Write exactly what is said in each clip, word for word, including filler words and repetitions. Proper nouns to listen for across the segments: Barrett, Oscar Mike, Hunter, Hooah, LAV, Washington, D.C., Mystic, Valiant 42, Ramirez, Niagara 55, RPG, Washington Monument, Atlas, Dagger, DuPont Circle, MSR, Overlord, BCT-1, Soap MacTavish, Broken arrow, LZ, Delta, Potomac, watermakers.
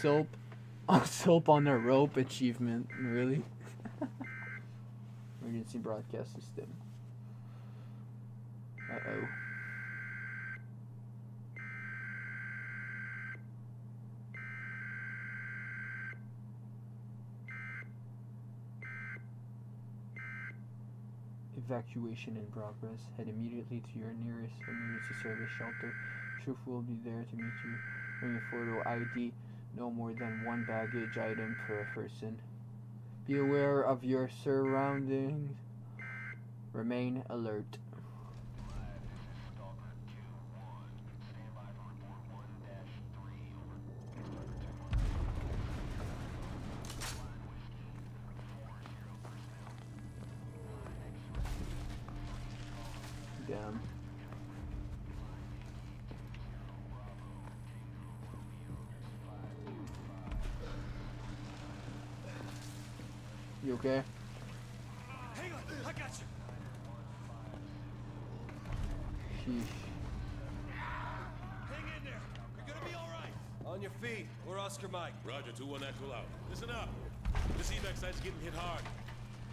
Soap, oh, soap on the rope achievement. Really? Emergency broadcast system. Uh oh. Evacuation in progress. Head immediately to your nearest emergency service shelter. Troop will be there to meet you. Bring a photo I D. No more than one baggage item per person. Be aware of your surroundings. Remain alert. Okay. Hang on, I got you. Sheesh. Hang in there. You're gonna be all right. On your feet. We're Oscar Mike. Roger, two one Echo out. Listen up. This evac site's getting hit hard,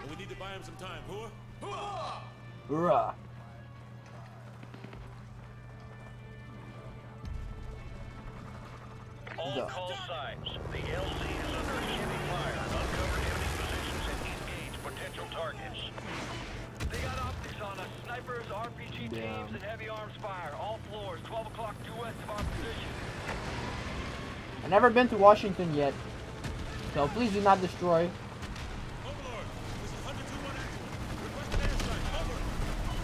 and we need to buy him some time. Hooah! Hooah! Hurrah! All no. Call signs. The L Z is under heavy fire. Uncovered enemy positions and engage potential targets. They got optics on us. Snipers, R P G Damn. teams, and heavy arms fire. All floors, twelve o'clock due west of our position. I've never been to Washington yet, so please do not destroy. Overlord, this is Hunter two one Actual. Request an airstrike, over.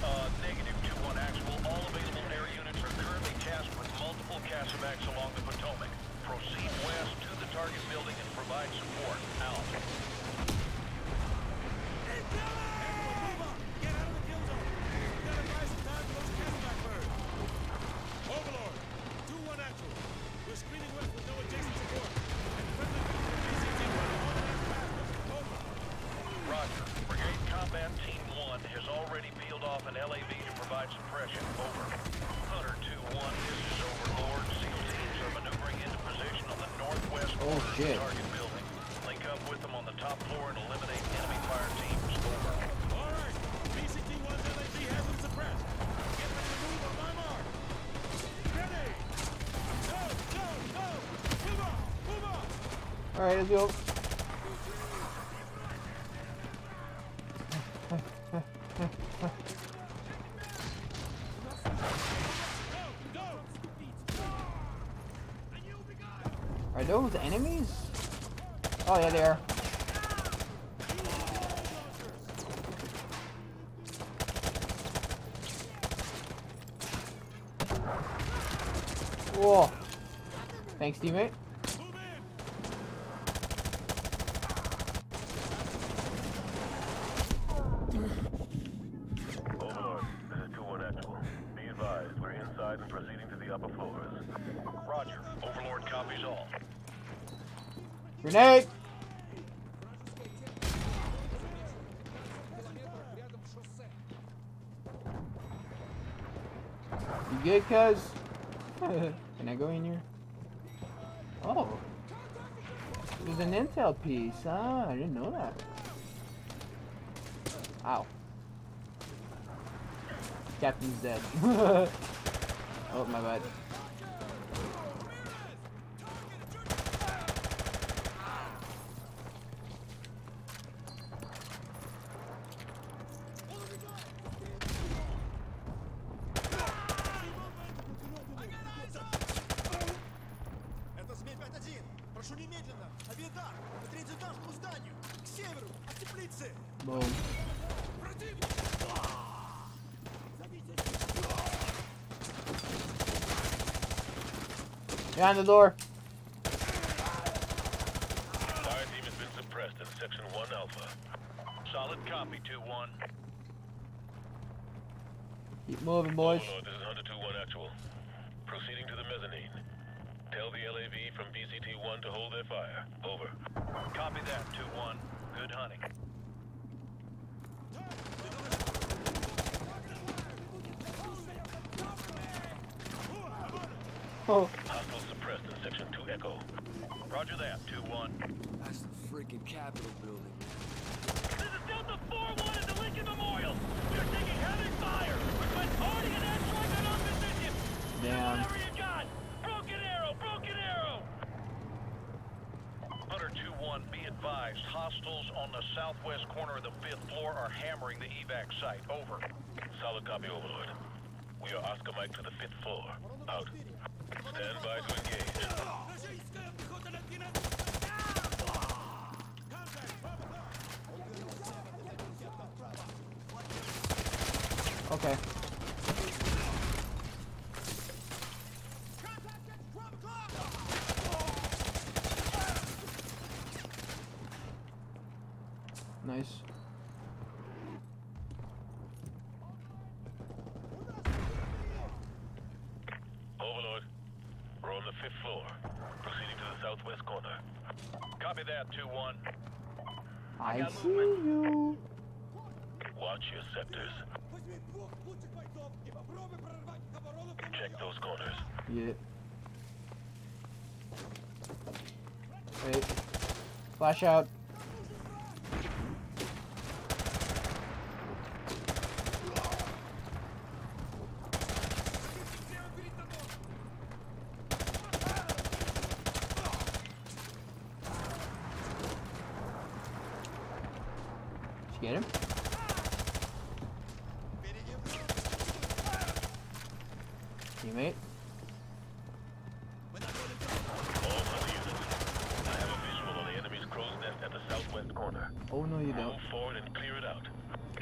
Uh, negative two one Actual. All available air units are currently tasked with multiple casemacs along the Potomac. Proceed west to the target building and provide support. Out. Hey, Billy! Get out of the kill zone. We gotta buy some time for those casemac birds. Overlord, two one Actual. We're screening west with no adjacent support. And friendly B C T one on our Roger. Brigade Combat Team one has already peeled off an L A V to provide suppression. Over. Hunter two one, this is Overlord. Northwest oh, shit. Target building. Link up with them on the top floor and eliminate enemy fire teams. Over. All right. B C T one's L A V has them suppressed. Get ready to move on my mark. Ready. Go, go, go. Move on, move on. All right, let's go. Are those enemies? Oh yeah, they are. Whoa. Thanks, teammate. Grenade! You good, cuz? Can I go in here? Oh. There's an intel piece. Ah, I didn't know that. Ow. Captain's dead. Oh, my bad. Boom. Behind the door. Fire team has been suppressed in section one alpha. Solid copy, two one. Keep moving, boys. Oh, Lord, this is Hunter two one Actual. Proceeding to the mezzanine. Tell the L A V from B C T one to hold their fire. Over. Copy that, two one. Good hunting. Oh. Hostile suppressed in section two Echo. Roger that, two one. That's the freaking Capitol building. This is Delta four one at the Lincoln Memorial. We are taking heavy fire. Request party and airstrike on opposition. Damn. Whatever you got. Broken arrow, broken arrow. Hunter two one, be advised. Hostiles on the southwest corner of the fifth floor are hammering the evac site. Over. Solid copy, Overlord. We are Oscar Mike to the fifth floor. Out. Stand by to engage. Okay. Nice. Copy that, two one. I, I see you. Watch your sectors. Check those corners. Yeah. Wait. Flash out. Get him. Teammate. All other units, I have a visual on the enemy's crow's nest at the southwest corner. Oh no, you don't. Move forward and clear it out.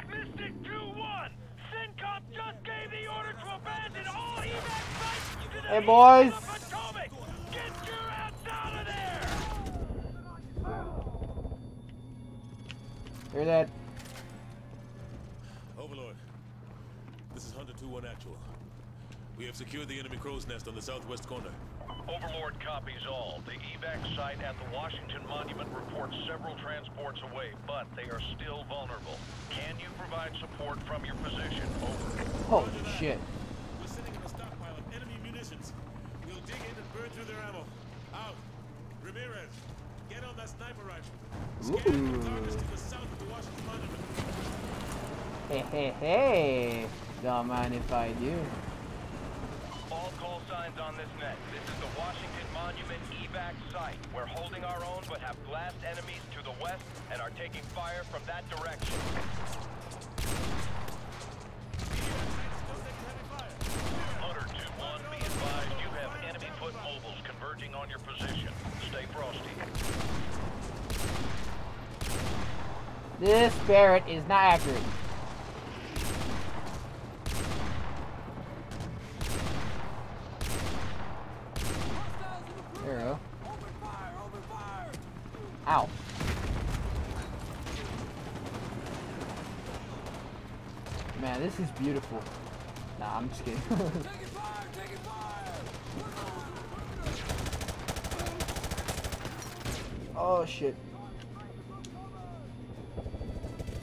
Mystic two one, Syncop just gave the order to abandon all evac sites to the hey boys. Hear that? One actual. We have secured the enemy crow's nest on the southwest corner. Overlord copies all. The evac site at the Washington Monument reports several transports away, but they are still vulnerable. Can you provide support from your position? Over. Holy shit. We're sending in a stockpile of enemy munitions. We'll dig in and burn through their ammo. Out. Ramirez, get on that sniper rifle. Scan the targets to the south of the Washington Monument. Hey, hey, hey. Don't mind if I do. All call signs on this net. This is the Washington Monument evac site. We're holding our own but have blast enemies to the west and are taking fire from that direction. Hunter two one, be advised you have enemy foot mobiles converging on your position. Stay frosty. This Barrett is not accurate. Ow. Man, this is beautiful. Nah, I'm just kidding. Taking fire, taking fire. Oh shit.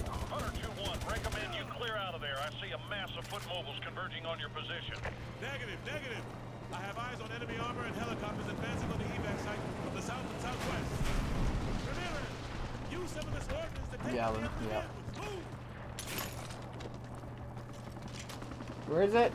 Hunter two one, recommend you clear out of there. I see a mass of foot mobiles converging on your position. Negative, negative. I have eyes on enemy armor and helicopters advancing on the evac site from the south and southwest. Some of this to take yeah, yeah. Where is it?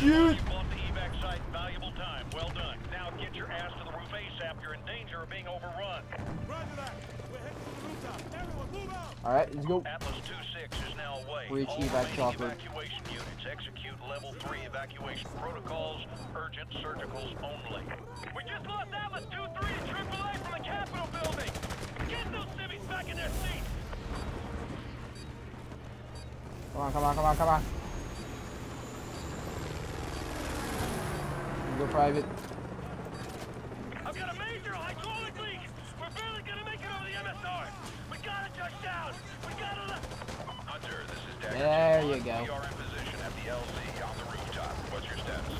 Shoot! You bought the evac site, valuable time. Well done. Now get your ass to the roof ASAP. You're in danger of being overrun. Roger that. We're heading to the rooftop. Everyone move out. All right, let's go. Atlas two six is now away. Reach evac chopper. Evacuation units execute level three evacuation protocols. Urgent surgicals only. We just lost Atlas two three to triple A from the Capitol building. Get those civvies back in their seats. Come on! Come on! Come on! Come on! Go private. I've got a major hydraulic leak. We're barely gonna make it over the M S R. We gotta touched down. We got it. Hunter, this is Dagger. There you go. We are in position at the L Z on the rooftop. What's your status?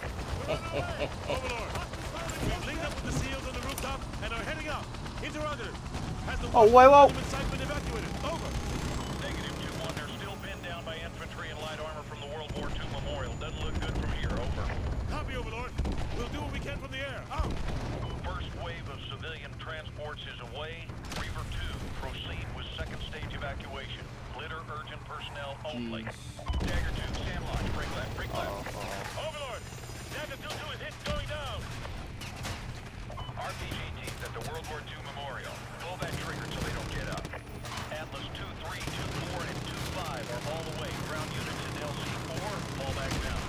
Overlord, we've linked up with the SEALs on the rooftop and are heading up. Interrogator. Has the oh, whoa, whoa. Site been evacuated? Over. Negative two one. They're still pinned down by infantry and light armor from the World War Two Memorial. Doesn't look good from here. Over. Copy, Overlord. We'll do what we can from the air. Out. First wave of civilian transports is away. Reaver two, proceed with second stage evacuation. Litter urgent personnel only. Jeez. Dagger two, stand lock. Break left, break left. Uh -oh. Overlord, Dagger two two is hit, going down. R P G teams at the World War Two Memorial. Pull that trigger so they don't get up. Atlas two three, two four, and two five are all the way. Ground units in L C four, fall back down.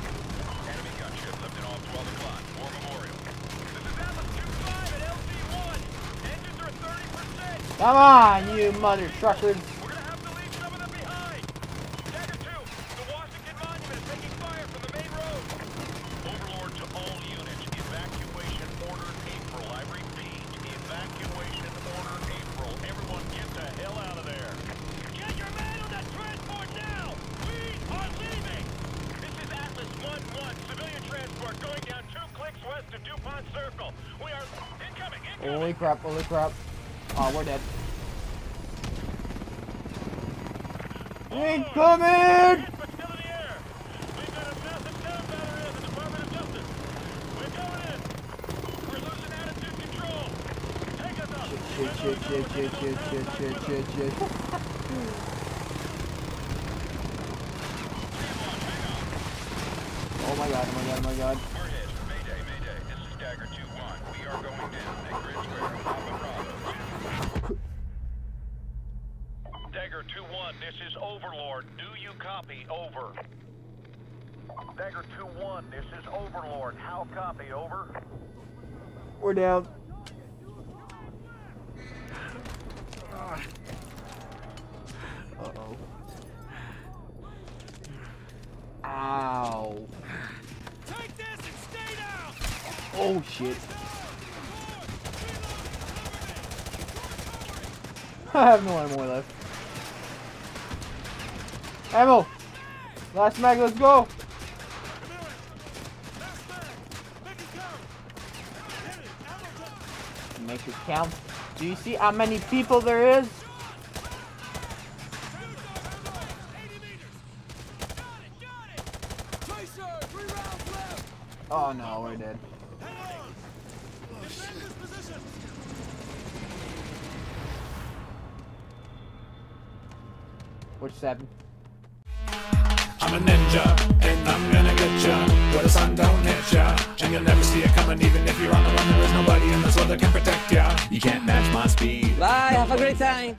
Enemy gunship lifting off twelve o'clock. War Memorial. This is Atlas two five at L C one. Engines are thirty percent. Come on, you mother truckers. We're going to have to leave some of them behind. Dagger two, the Washington Monument is taking fire from the main road. Overlord to all units. Evacuation ordered April. I repeat, evacuation ordered April. Everyone get the hell out of there. Get your man on that transport now. We are leaving. This is Atlas one one. Civilian transport going down two clicks west of DuPont Circle. We are incoming, incoming. Holy crap, holy crap. Oh, we're dead. Incoming! We've got a massive town battery at the Department of Justice. We're going in. We're losing attitude control. Take us up. Shit, shit, shit, shit, shit, shit, shit, shit, shit, shit. Oh my god, oh my god, oh my god. We're hit. Mayday, mayday. This is Dagger two one. We are going down. Negrid Square, Papa Bravo. Dagger two one, this is Overlord. Do you copy? Over. Dagger two one, this is Overlord. How copy? Over. We're down. Uh-oh. Ow. Take this and stay down! Oh shit. I have no ammo left. Ammo! Last mag, let's go! Make it count. Do you see how many people there is? Oh no, we're dead. What just happened? I'm a ninja, and I'm gonna get ya. Where the sun don't hit ya, and you'll never see it coming. Even if you're on the run, there is nobody in this world that can protect ya. You can't match my speed. Bye, have a great time.